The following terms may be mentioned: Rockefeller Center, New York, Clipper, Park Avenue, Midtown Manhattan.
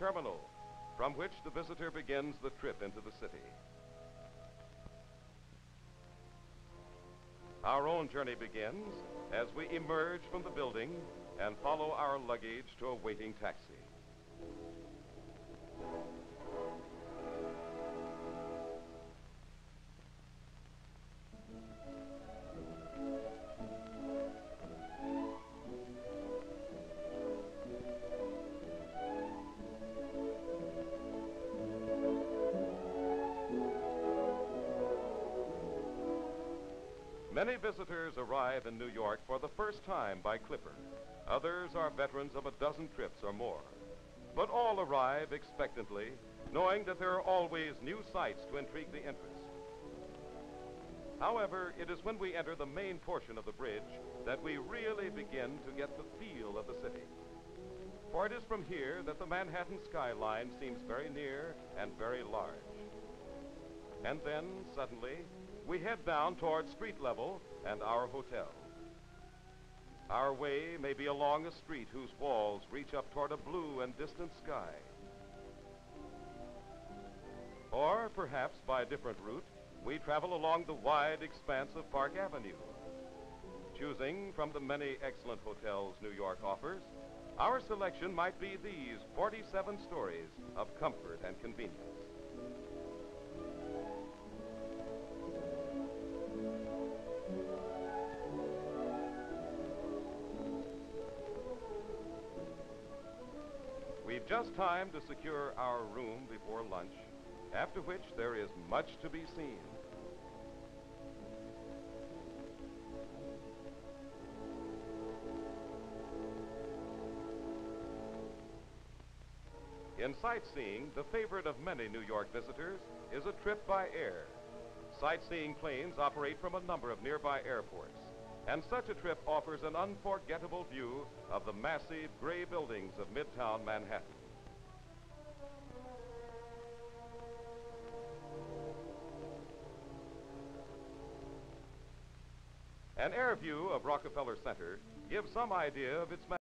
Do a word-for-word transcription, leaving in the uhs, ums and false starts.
terminal, from which the visitor begins the trip into the city. Our own journey begins as we emerge from the building and follow our luggage to a waiting taxi. Many visitors arrive in New York for the first time by Clipper. Others are veterans of a dozen trips or more. But all arrive expectantly, knowing that there are always new sights to intrigue the interest. However, it is when we enter the main portion of the bridge that we really begin to get the feel of the city. For it is from here that the Manhattan skyline seems very near and very large. And then, suddenly, we head down toward street level and our hotel. Our way may be along a street whose walls reach up toward a blue and distant sky. Or perhaps by a different route, we travel along the wide expanse of Park Avenue. Choosing from the many excellent hotels New York offers, our selection might be these forty-seven stories of comfort and convenience. We've just time to secure our room before lunch, after which there is much to be seen. In sightseeing, the favorite of many New York visitors is a trip by air. Sightseeing planes operate from a number of nearby airports, and such a trip offers an unforgettable view of the massive gray buildings of Midtown Manhattan. An air view of Rockefeller Center gives some idea of its magnitude.